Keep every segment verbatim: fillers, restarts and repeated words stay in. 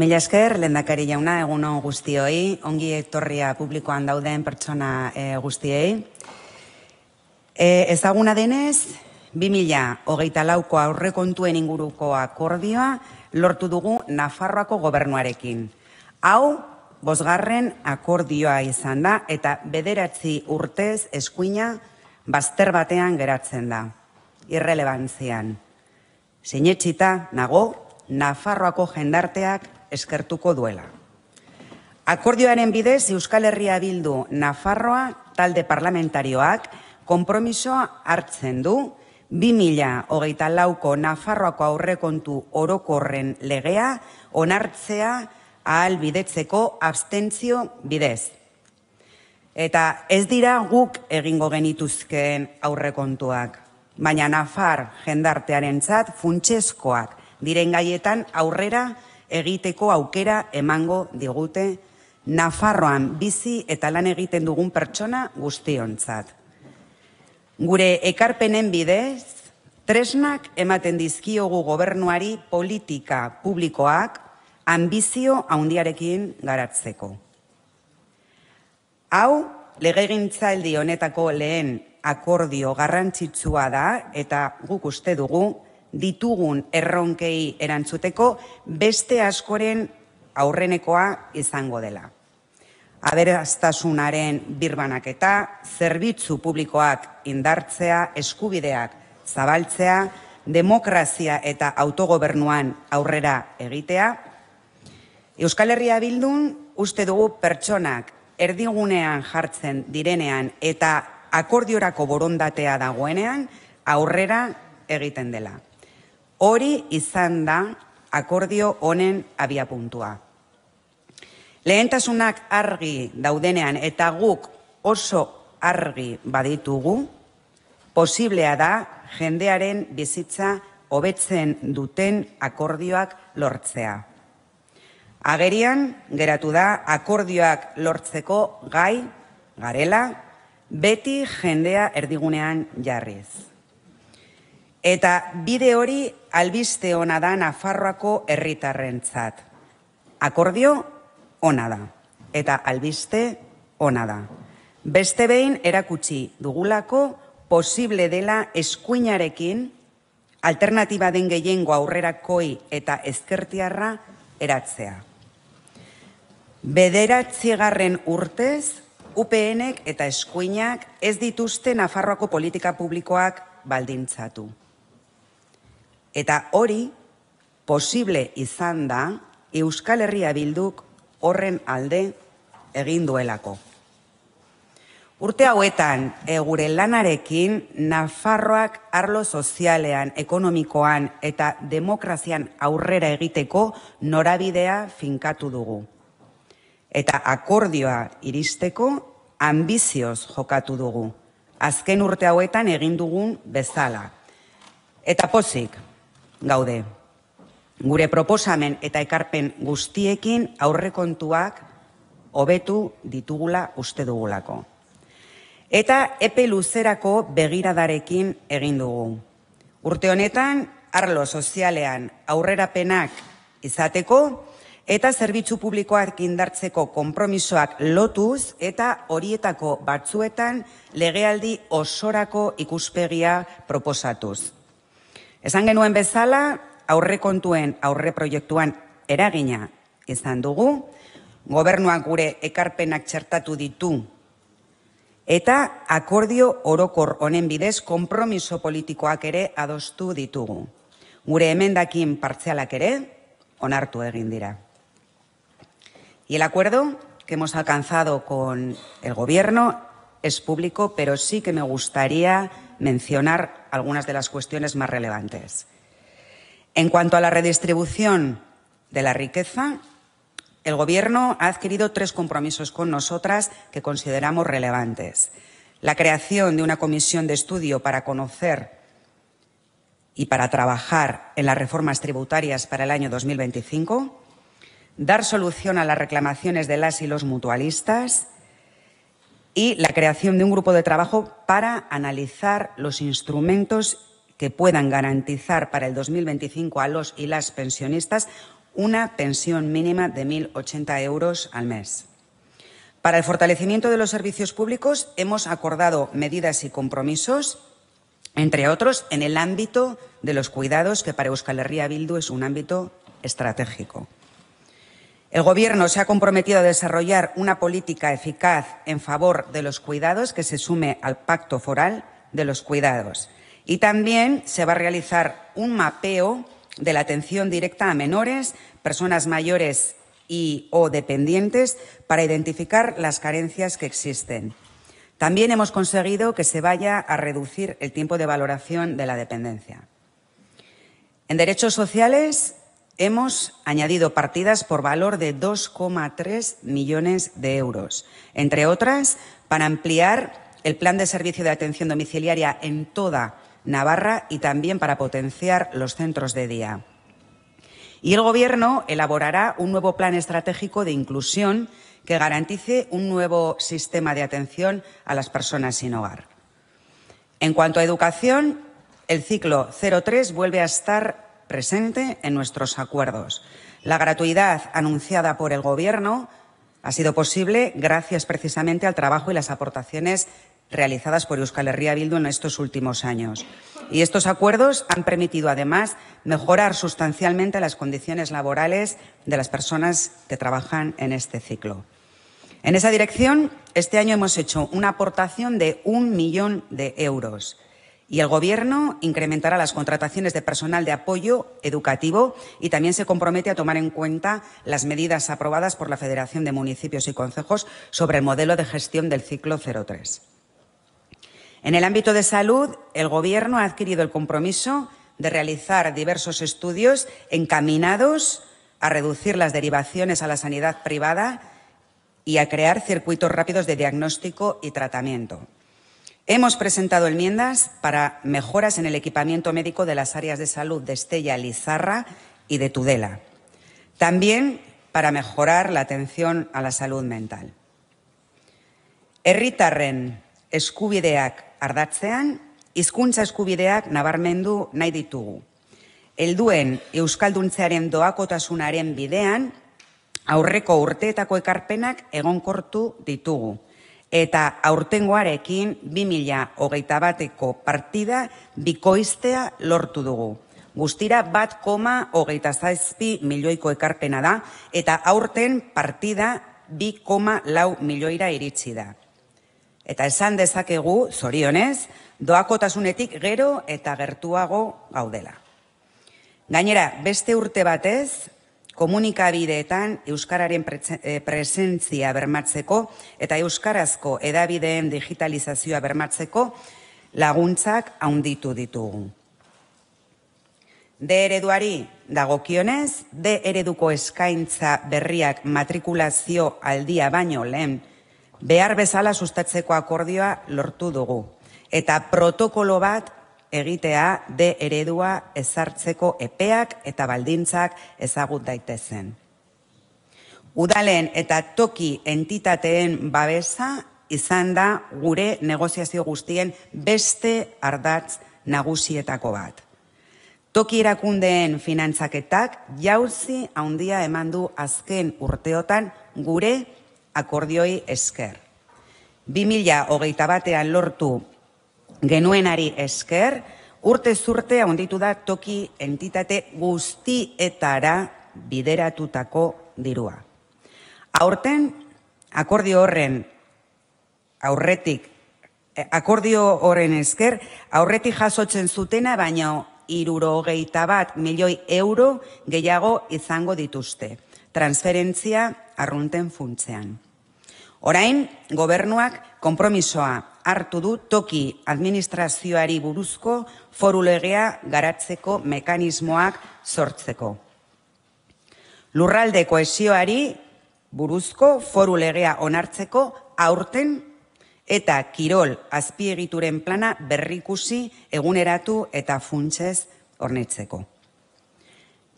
Mila esker, lehendakari jauna, eguno guztioi, ongi etorria publikoan dauden pertsona e, guztiei. E, ezaguna denez, bi mila hogeita lauko aurrekontuen inguruko akordioa lortu dugu Nafarroako gobernuarekin. Hau, bosgarren akordioa izan da eta bederatzi urtez eskuina bazter batean geratzen da, irrelevantzian. Sinetsita nago, Nafarroako jendarteak eskertuko duela. Akordioaren bidez, Euskal Herria Bildu Nafarroa talde parlamentarioak konpromisoa hartzen du bi mila hogeita lauko Nafarroako aurrekontu orokorren legea onartzea ahalbidetzeko abstentzio bidez. Eta ez dira guk egingo genituzkeen aurrekontuak, baina Nafar jendartearentzat funtsezkoak diren gaietan aurrera egiteko aukera emango digute Nafarroan bizi eta lan egiten dugun pertsona guztiontzat. Gure ekarpenen bidez, tresnak ematen dizkiogu gobernuari politika publikoak ambizio handiarekin garatzeko. Hau, legegintzaldi honetako lehen akordio garrantzitsua da eta guk uste dugu ditugun erronkei erantzuteko beste askoren aurrenekoa izango dela. Aberastasunaren birbanaketa, zerbitzu publikoak indartzea, eskubideak zabaltzea, demokrazia eta autogobernuan aurrera egitea. Euskal Herria Bildun uste dugu pertsonak erdigunean jartzen direnean eta akordiorako borondatea dagoenean aurrera egiten dela. Hori izan da akordio honen abiapuntua. Lehentasunak argi daudenean eta guk oso argi baditugu, posiblea da jendearen bizitza hobetzen duten akordioak lortzea. Agerian geratu da akordioak lortzeko gai garela, beti jendea erdigunean jarriz. Eta bide hori albiste ona da Nafarroako herritarrentzat. Akordio ona da eta albiste ona da. Beste behin erakutsi dugulako posible dela eskuinarekin alternatiba den gehiengo aurrerakoi eta ezkertiarra eratzea. Bederatzigarren urtez U P Nek eta eskuinak ez dituzte Nafarroako politika publikoak baldintzatu. Eta hori posible izan da Euskal Herria Bilduk horren alde egin duelako. Urte hauetan gure lanarekin Nafarroak arlo sozialean, ekonomikoan eta demokrazian aurrera egiteko norabidea finkatu dugu. Eta akordioa iristeko ambizioz jokatu dugu. Azken urte hauetan egin dugun bezala. Eta pozik gaude. Gure proposamen eta ekarpen guztiekin aurrekontuak hobetu ditugula uste dugulako. Eta epe luzerako begiradarekin egin dugu. Urte honetan arlo sozialean aurrerapenak izateko eta zerbitzu publikoak indartzeko konpromisoak lotuz eta horietako batzuetan legealdi osorako ikuspegia proposatuz. Esan genuen bezala, aurrekontuen aurreproiektuan eragina izan dugu, gobernuak gure ekarpenak txertatu ditu, eta akordio orokor honen bidez konpromiso politikoak ere adostu ditugu. Gure emendakin partzialak ere onartu egin dira. Y el acuerdo que hemos alcanzado con el Gobierno es público, pero sí que me gustaría mencionar algunas de las cuestiones más relevantes. En cuanto a la redistribución de la riqueza, el Gobierno ha adquirido tres compromisos con nosotras que consideramos relevantes. La creación de una comisión de estudio para conocer y para trabajar en las reformas tributarias para el año dos mil veinticinco, dar solución a las reclamaciones de las y los mutualistas y la creación de un grupo de trabajo para analizar los instrumentos que puedan garantizar para el dos mil veinticinco a los y las pensionistas una pensión mínima de mil ochenta euros al mes. Para el fortalecimiento de los servicios públicos hemos acordado medidas y compromisos, entre otros, en el ámbito de los cuidados, que para Euskal Herria Bildu es un ámbito estratégico. El Gobierno se ha comprometido a desarrollar una política eficaz en favor de los cuidados que se sume al Pacto Foral de los Cuidados. Y también se va a realizar un mapeo de la atención directa a menores, personas mayores y o dependientes para identificar las carencias que existen. También hemos conseguido que se vaya a reducir el tiempo de valoración de la dependencia. En derechos sociales hemos añadido partidas por valor de dos coma tres millones de euros, entre otras, para ampliar el plan de servicio de atención domiciliaria en toda Navarra y también para potenciar los centros de día. Y el Gobierno elaborará un nuevo plan estratégico de inclusión que garantice un nuevo sistema de atención a las personas sin hogar. En cuanto a educación, el ciclo cero tres vuelve a estar presente en nuestros acuerdos. La gratuidad anunciada por el Gobierno ha sido posible gracias precisamente al trabajo y las aportaciones realizadas por Euskal Herria Bildu en estos últimos años. Y estos acuerdos han permitido, además, mejorar sustancialmente las condiciones laborales de las personas que trabajan en este ciclo. En esa dirección, este año hemos hecho una aportación de un millón de euros. Y el Gobierno incrementará las contrataciones de personal de apoyo educativo y también se compromete a tomar en cuenta las medidas aprobadas por la Federación de Municipios y Concejos sobre el modelo de gestión del ciclo cero tres. En el ámbito de salud, el Gobierno ha adquirido el compromiso de realizar diversos estudios encaminados a reducir las derivaciones a la sanidad privada y a crear circuitos rápidos de diagnóstico y tratamiento. Hemos presentado enmiendas para mejoras en el equipamiento médico de las áreas de salud de Estella, Lizarra y de Tudela. También para mejorar la atención a la salud mental. Herritarren eskubideak ardatzean, hizkuntza eskubideak nabarmendu nahi ditugu. Helduen euskalduntzearen doakotasunaren bidean, aurreko urteetako ekarpenak egonkortu ditugu. Eta aurtengoarekin bi mila hogeita bateko partida bikoiztea lortu dugu. Guztira bat koma hogeita zazpi milioiko ekarpena da eta aurten partida bi koma lau milioira iritsi da. Eta esan dezakegu, zorionez, doakotasunetik gero eta gertuago gaudela. Gainera, beste urte batez, komunikabideetan euskararen presentzia bermatzeko eta euskarazko edabideen digitalizazioa bermatzeko laguntzak handitu ditugu. De ereduari dagokionez, de ereduko eskaintza berriak matrikulazio aldia baino lehen behar bezala sustatzeko akordioa lortu dugu eta protokolo bat egitea de eredua ezartzeko epeak eta baldintzak ezagut daitezen. Udalen eta toki entitateen babesa izan da gure negoziazio guztien beste ardatz nagusietako bat. Toki erakundeen finantzaketak jauzi handia eman du azken urteotan gure akordioi esker. bi mila hogeita batean lortu genuenari esker, urte zurte handitu da toki entitate guztietara bideratutako dirua. Aurten, akordio horren aurretik, akordio horren esker, aurretik jasotzen zutena, baina hirurogeita bat milioi euro gehiago izango dituzte. Transferentzia arrunten funtzean. Orain, gobernuak konpromisoa hartu du toki administrazioari buruzko foru legea garatzeko mekanismoak sortzeko. Lurralde kohesioari buruzko foru legea onartzeko aurten eta kirol azpiegituren plana berrikusi, eguneratu eta funtsez hornitzeko.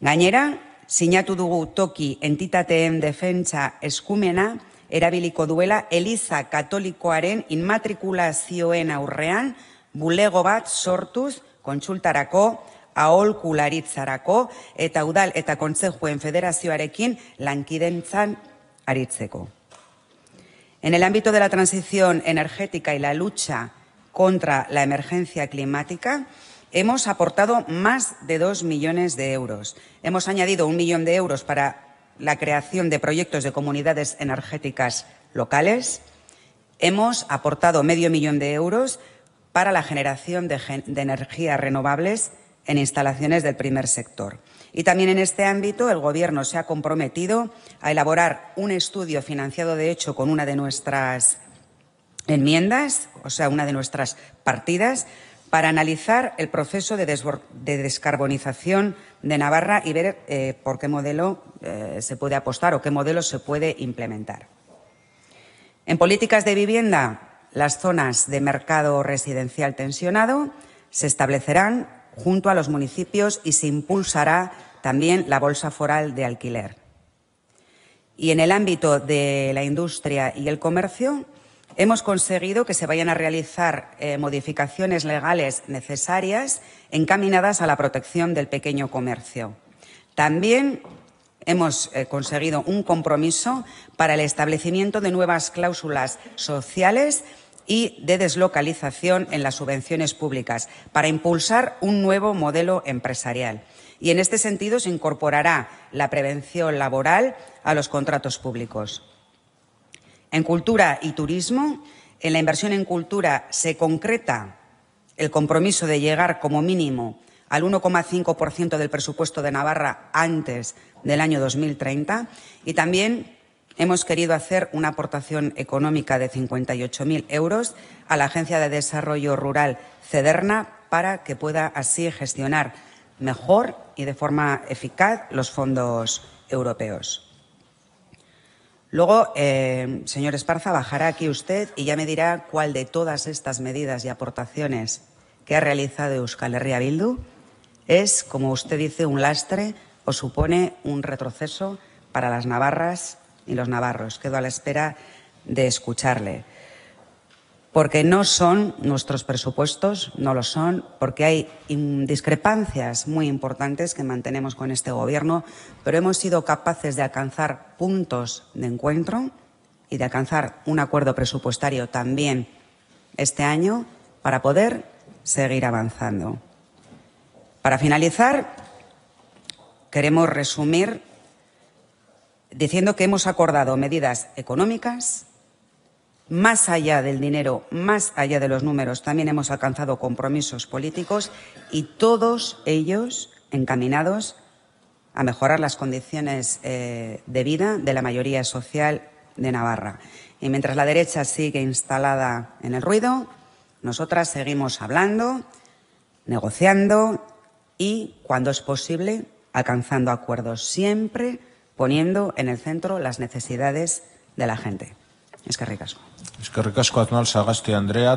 Gainera, sinatu dugu toki entitateen defentsa eskumena erabiliko duela Eliza Katolikoaren inmatrikulazioen aurrean bulego bat sortuz kontsultarako aholkularitzarako eta udal eta kontsejuen federazioarekin lankidentzan aritzeko. En el ámbito de la transición energética y la lucha contra la emergencia climática, hemos aportado más de dos millones de euros. Hemos añadido un millón de euros para la creación de proyectos de comunidades energéticas locales. Hemos aportado medio millón de euros para la generación de, gen- de energías renovables en instalaciones del primer sector. Y también en este ámbito el Gobierno se ha comprometido a elaborar un estudio financiado, de hecho, con una de nuestras enmiendas, o sea, una de nuestras partidas, para analizar el proceso de, de descarbonización de Navarra y ver eh, por qué modelo eh, se puede apostar o qué modelo se puede implementar. En políticas de vivienda, las zonas de mercado residencial tensionado se establecerán junto a los municipios y se impulsará también la bolsa foral de alquiler. Y en el ámbito de la industria y el comercio hemos conseguido que se vayan a realizar eh, modificaciones legales necesarias encaminadas a la protección del pequeño comercio. También hemos eh, conseguido un compromiso para el establecimiento de nuevas cláusulas sociales y de deslocalización en las subvenciones públicas para impulsar un nuevo modelo empresarial. Y en este sentido se incorporará la prevención laboral a los contratos públicos. En cultura y turismo, en la inversión en cultura se concreta el compromiso de llegar como mínimo al uno coma cinco por ciento del presupuesto de Navarra antes del año dos mil treinta y también hemos querido hacer una aportación económica de cincuenta y ocho mil euros a la Agencia de Desarrollo Rural Cederna para que pueda así gestionar mejor y de forma eficaz los fondos europeos. Luego, eh, señor Esparza, bajará aquí usted y ya me dirá cuál de todas estas medidas y aportaciones que ha realizado Euskal Herria Bildu es, como usted dice, un lastre o supone un retroceso para las navarras y los navarros. Quedo a la espera de escucharle, porque no son nuestros presupuestos, no lo son, porque hay discrepancias muy importantes que mantenemos con este Gobierno, pero hemos sido capaces de alcanzar puntos de encuentro y de alcanzar un acuerdo presupuestario también este año para poder seguir avanzando. Para finalizar, queremos resumir diciendo que hemos acordado medidas económicas, más allá del dinero, más allá de los números, también hemos alcanzado compromisos políticos y todos ellos encaminados a mejorar las condiciones eh, de vida de la mayoría social de Navarra. Y mientras la derecha sigue instalada en el ruido, nosotras seguimos hablando, negociando y, cuando es posible, alcanzando acuerdos siempre poniendo en el centro las necesidades de la gente. Eskerrik asko. Eskerrik asko Aznal Sagasti Andrea.